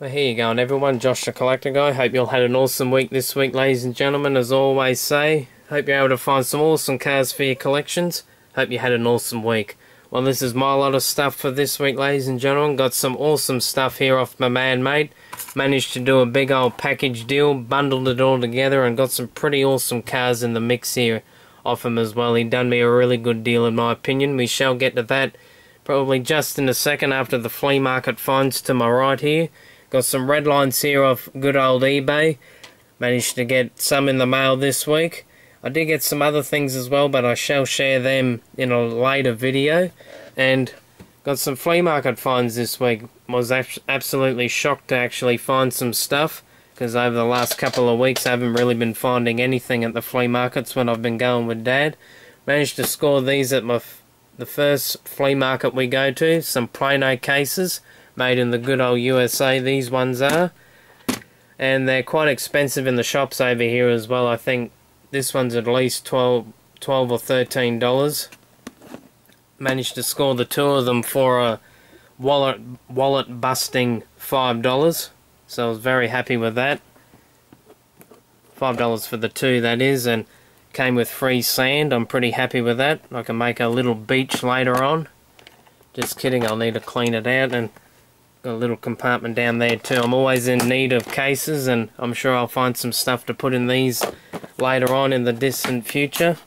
Well, here you go, and everyone, Josh the Collector Guy. Hope you all had an awesome week this week, ladies and gentlemen, as always say. Hope you're able to find some awesome cars for your collections. Hope you had an awesome week. Well, this is my lot of stuff for this week, ladies and gentlemen. Got some awesome stuff here off my man, mate. Managed to do a big old package deal, bundled it all together, and got some pretty awesome cars in the mix here off him as well. He done me a really good deal, in my opinion. We shall get to that probably just in a second after the flea market finds to my right here. Got some Red Lines here off good old eBay. Managed to get some in the mail this week. I did get some other things as well, but I shall share them in a later video. And got some flea market finds this week. Was absolutely shocked to actually find some stuff, because over the last couple of weeks I haven't really been finding anything at the flea markets when I've been going with Dad. Managed to score these at the first flea market we go to. Some Plano cases made in the good old USA, these ones are. And they're quite expensive in the shops over here as well. I think this one's at least $12 or $13. Managed to score the two of them for a wallet busting $5. So I was very happy with that. $5 for the two, that is, and came with free sand. I'm pretty happy with that. I can make a little beach later on. Just kidding, I'll need to clean it out, and got a little compartment down there too. I'm always in need of cases, and I'm sure I'll find some stuff to put in these later on in the distant future.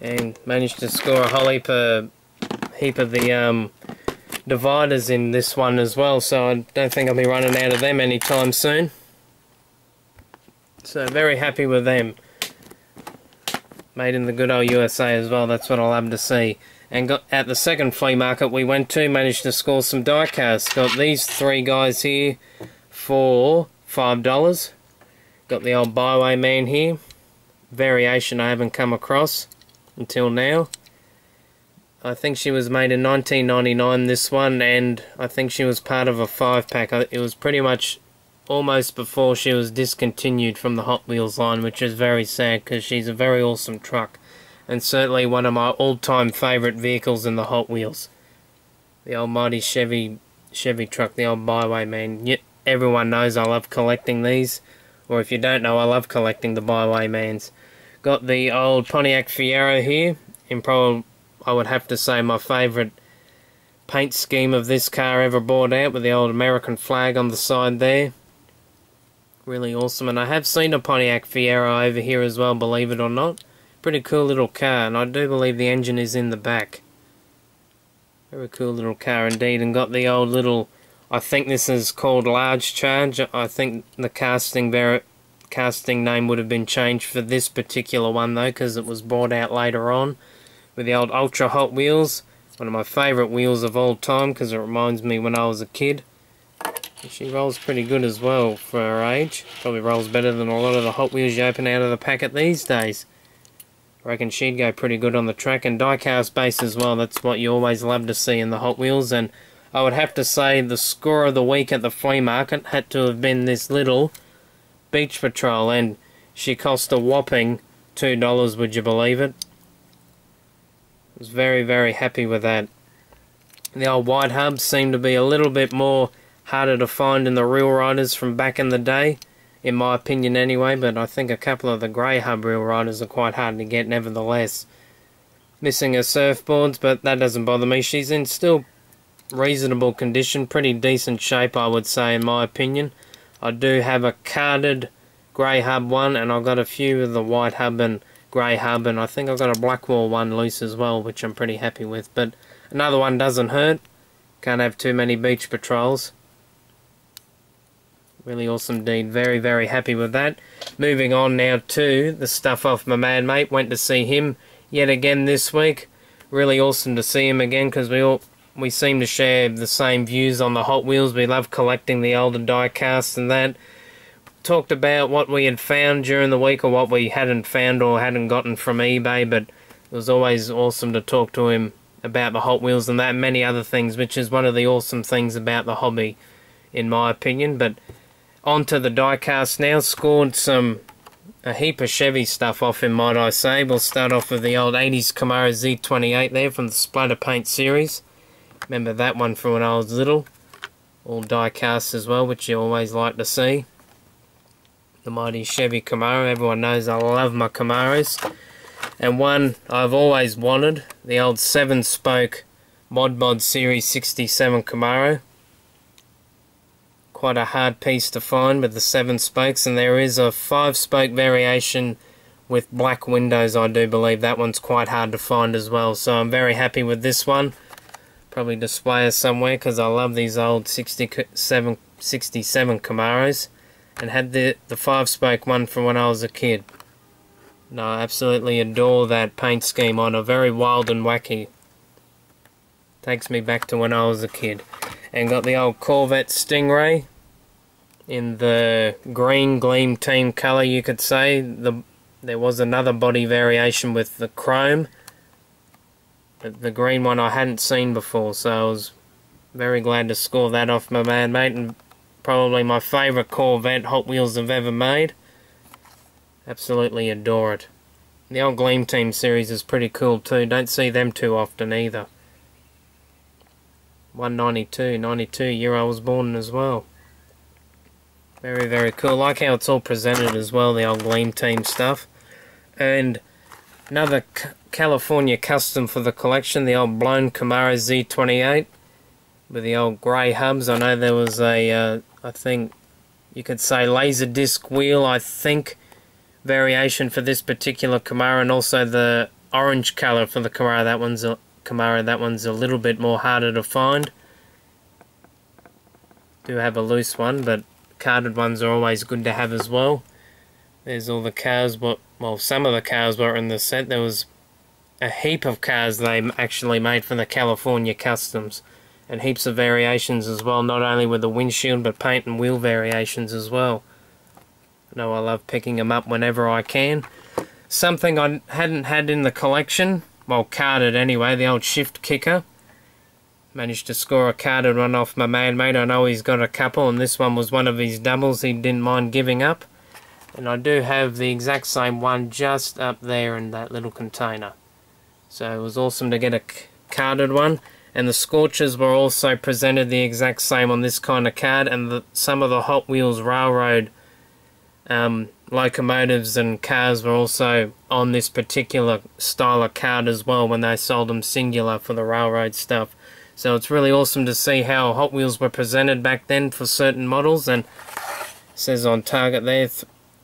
And managed to score a whole heap of the dividers in this one as well, so I don't think I'll be running out of them anytime soon. So very happy with them. Made in the good old USA as well, that's what I love to see. And got at the second flea market we went to, managed to score some die casts. Got these three guys here for $5. Got the old Byway Man here. Variation I haven't come across until now. I think she was made in 1999, this one, and I think she was part of a 5-pack. It was pretty much almost before she was discontinued from the Hot Wheels line, which is very sad because she's a very awesome truck, and certainly one of my all-time favourite vehicles in the Hot Wheels. The almighty Chevy truck, the old Byway Man. Yep, everyone knows I love collecting these. Or if you don't know, I love collecting the Byway Mans. Got the old Pontiac Fiero here, and probably I would have to say my favourite paint scheme of this car ever bought out, with the old American flag on the side there. Really awesome, and I have seen a Pontiac Fiero over here as well, believe it or not. Pretty cool little car, and I do believe the engine is in the back. Very cool little car indeed, and got the old little, I think this is called Large Charge. I think the casting name would have been changed for this particular one though, because it was bought out later on. With the old Ultra Hot Wheels, one of my favourite wheels of all time, because it reminds me when I was a kid. And she rolls pretty good as well for her age. Probably rolls better than a lot of the Hot Wheels you open out of the packet these days. I reckon she'd go pretty good on the track, and die-cast base as well. That's what you always love to see in the Hot Wheels, and I would have to say the score of the week at the flea market had to have been this little Beach Patrol, and she cost a whopping $2, would you believe it? I was very, very happy with that. The old wide hubs seem to be a little bit more harder to find in the Real Riders from back in the day, in my opinion anyway, but I think a couple of the grey hub Real Riders are quite hard to get nevertheless. Missing her surfboards, but that doesn't bother me. She's in still reasonable condition, pretty decent shape I would say in my opinion. I do have a carded grey hub one, and I've got a few of the white hub and grey hub, and I think I've got a Blackwall one loose as well, which I'm pretty happy with, but another one doesn't hurt. Can't have too many Beach Patrols. Really awesome deed, very, very happy with that. Moving on now to the stuff off my man mate. Went to see him yet again this week. Really awesome to see him again, because we seem to share the same views on the Hot Wheels. We love collecting the older die casts and that. Talked about what we had found during the week, or what we hadn't found or hadn't gotten from eBay, but it was always awesome to talk to him about the Hot Wheels and that, and many other things, which is one of the awesome things about the hobby in my opinion. But on to the die cast now. Scored a heap of Chevy stuff off him, might I say. We'll start off with the old 80s Camaro Z28 there from the Splatter Paint series. Remember that one from when I was little. all die casts as well, which you always like to see. The mighty Chevy Camaro, everyone knows I love my Camaros. And one I've always wanted, the old 7-spoke Mod Mod Series 67 Camaro. Quite a hard piece to find with the 7 spokes, and there is a 5-spoke variation with black windows, I do believe. That one's quite hard to find as well, so I'm very happy with this one. Probably display it somewhere because I love these old 67 Camaros, and had the 5-spoke one from when I was a kid. No, I absolutely adore that paint scheme on a very wild and wacky. Takes me back to when I was a kid. And got the old Corvette Stingray in the green Gleam Team colour, you could say. There was another body variation with the chrome, but the green one I hadn't seen before, so I was very glad to score that off my man, mate. And probably my favourite Corvette Hot Wheels I've ever made. Absolutely adore it. The old Gleam Team series is pretty cool too. Don't see them too often either. 92 year I was born as well. Very, very cool. Like how it's all presented as well, the old Gleam Team stuff. And another California Custom for the collection, the old blown Camaro Z28 with the old grey hubs. I know there was a, I think you could say laser disc wheel, I think, variation for this particular Camaro, and also the orange colour for the Camaro. That one's a little bit more harder to find. Do have a loose one, but carded ones are always good to have as well. There's all the cars, well, some of the cars were in the set. There was a heap of cars they actually made for the California Customs, and heaps of variations as well, not only with the windshield but paint and wheel variations as well. I know I love picking them up whenever I can. Something I hadn't had in the collection, well, carded anyway, the old Shift Kicker. Managed to score a carded one off my man, mate. I know he's got a couple, and this one was one of his doubles he didn't mind giving up. And I do have the exact same one just up there in that little container. So it was awesome to get a carded one. And the Scorchers were also presented the exact same on this kind of card, and some of the Hot Wheels Railroad locomotives and cars were also on this particular style of card as well when they sold them singular for the railroad stuff. So it's really awesome to see how Hot Wheels were presented back then for certain models. And it says on Target there,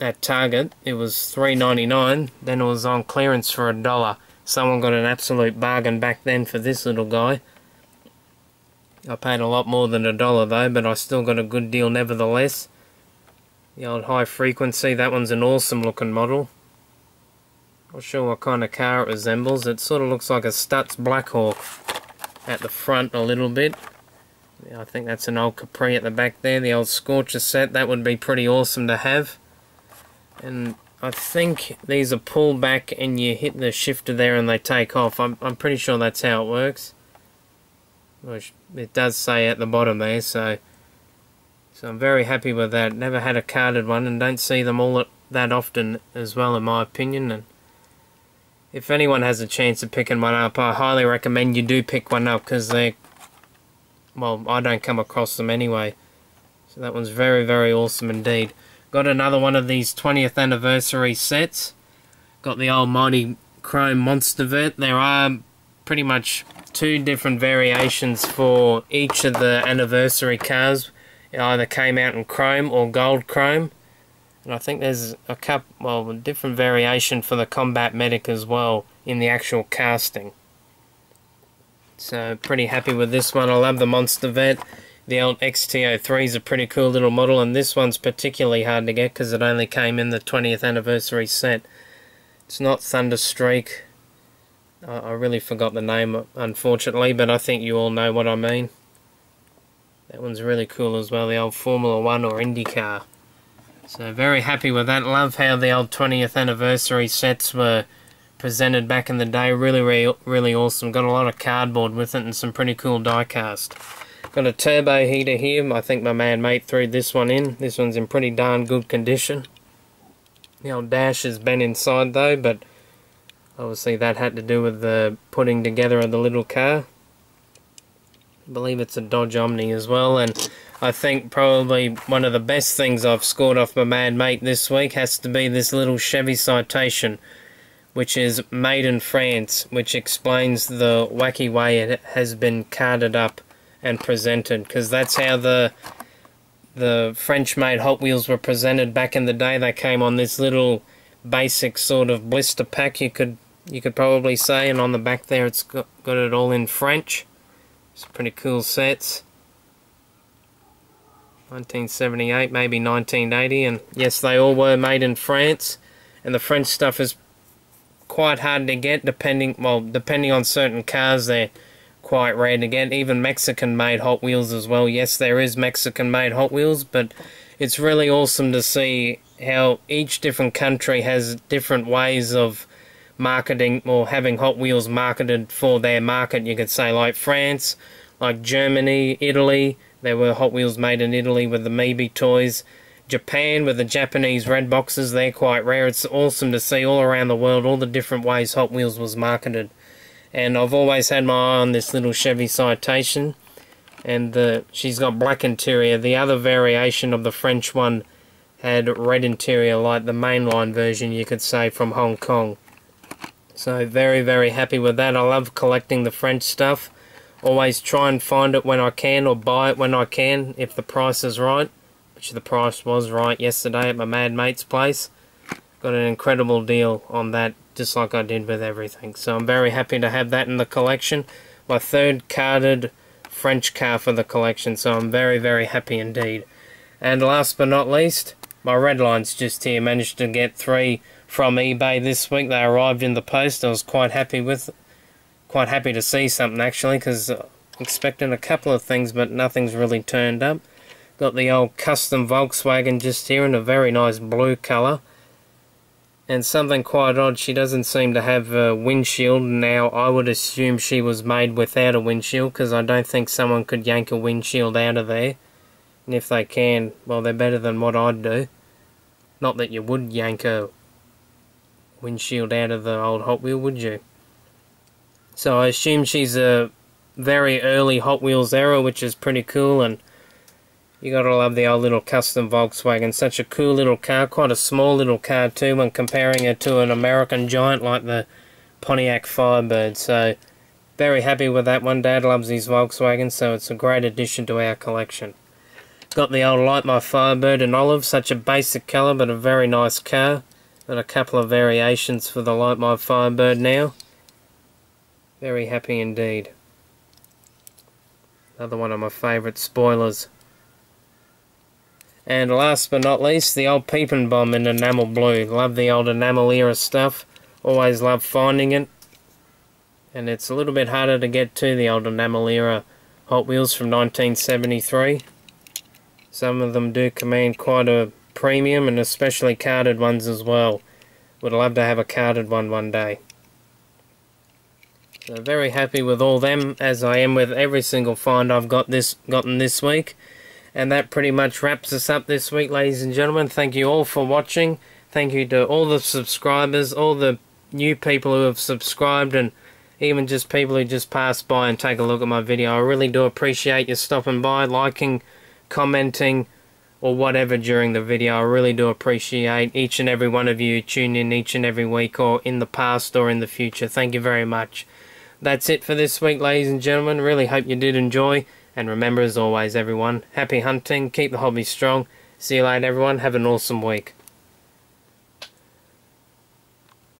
at Target it was $3.99, then it was on clearance for $1. Someone got an absolute bargain back then for this little guy. I paid a lot more than $1 though, but I still got a good deal nevertheless. The old High Frequency, that one's an awesome looking model. Not sure what kind of car it resembles. It sort of looks like a Stutz Blackhawk at the front a little bit. Yeah, I think that's an old Capri at the back there. The old Scorcher set, that would be pretty awesome to have. And I think these are pulled back and you hit the shifter there and they take off. I'm pretty sure that's how it works. Which it does say at the bottom there, so I'm very happy with that. Never had a carded one, and don't see them all that often as well in my opinion. And if anyone has a chance of picking one up, I highly recommend you do pick one up, because they, well, I don't come across them anyway. So that one's very, very awesome indeed. Got another one of these 20th Anniversary sets. Got the almighty Chrome Monster Vert. There are pretty much 2 different variations for each of the anniversary cars. It either came out in chrome or gold chrome, and I think there's a different variation for the combat medic as well in the actual casting. So pretty happy with this one. I love the Monster Vert. The old X-T03 is a pretty cool little model, and this one's particularly hard to get because it only came in the 20th Anniversary set. It's not Thunderstreak. I really forgot the name, unfortunately, but I think you all know what I mean. That one's really cool as well, the old Formula 1 or IndyCar. So very happy with that. Love how the old 20th Anniversary sets were presented back in the day. Really, really awesome. Got a lot of cardboard with it and some pretty cool die-cast. Got a turbo heater here. I think my man mate threw this one in. This one's in pretty darn good condition. The old dash has been inside though, but obviously that had to do with the putting together of the little car. I believe it's a Dodge Omni as well, and I think probably one of the best things I've scored off my mad mate this week has to be this little Chevy Citation, which is made in France, which explains the wacky way it has been carded up and presented, because that's how the French-made Hot Wheels were presented back in the day. They came on this little basic sort of blister pack, you could probably say, and on the back there it's got it all in French. It's pretty cool sets. 1978, maybe 1980, and yes, they all were made in France, and the French stuff is quite hard to get, depending on certain cars. They're quite rare to get, even Mexican made Hot Wheels as well. Yes, there is Mexican made Hot Wheels, but it's really awesome to see how each different country has different ways of marketing or having Hot Wheels marketed for their market, you could say. Like France, like Germany, Italy, there were Hot Wheels made in Italy with the MIBE toys. Japan, with the Japanese red boxes, they're quite rare. It's awesome to see all around the world all the different ways Hot Wheels was marketed, and I've always had my eye on this little Chevy Citation, and she's got black interior. The other variation of the French one had red interior, like the mainline version, you could say, from Hong Kong. So very, very happy with that. I love collecting the French stuff. Always try and find it when I can, or buy it when I can, if the price is right, which the price was right yesterday at my mad mate's place. Got an incredible deal on that, just like I did with everything. So I'm very happy to have that in the collection. My third carded French car for the collection, so I'm very, very happy indeed. And last but not least, my Red Lines just here. Managed to get 3 from eBay this week. They arrived in the post. I was quite happy to see something, actually, because expecting a couple of things, but nothing's really turned up. Got the old Custom Volkswagen just here in a very nice blue colour. And something quite odd, she doesn't seem to have a windshield. Now, I would assume she was made without a windshield, because I don't think someone could yank a windshield out of there. And if they can, well, they're better than what I'd do. Not that you would yank a windshield out of the old Hot Wheel, would you? So I assume she's a very early Hot Wheels era, which is pretty cool, and you gotta love the old little Custom Volkswagen. Such a cool little car, quite a small little car too when comparing her to an American giant like the Pontiac Firebird. So very happy with that one. Dad loves his Volkswagen, so it's a great addition to our collection. Got the old Light My Firebird in olive, such a basic colour but a very nice car. Got a couple of variations for the Light My Firebird now. Very happy indeed. Another one of my favourite spoilers. And last but not least, the old Peepin Bomb in enamel blue. Love the old enamel era stuff. Always love finding it. And it's a little bit harder to get to, the old enamel era Hot Wheels from 1973. Some of them do command quite a premium, and especially carded ones as well. Would love to have a carded one day. So very happy with all them, as I am with every single find I've gotten this week. And that pretty much wraps us up this week, ladies and gentlemen. Thank you all for watching. Thank you to all the subscribers, all the new people who have subscribed, and even just people who just pass by and take a look at my video. I really do appreciate you stopping by, liking, commenting, or whatever during the video. I really do appreciate each and every one of you tuning in each and every week, or in the past or in the future. Thank you very much. That's it for this week, ladies and gentlemen. Really hope you did enjoy. And remember, as always, everyone, happy hunting, keep the hobby strong. See you later, everyone. Have an awesome week.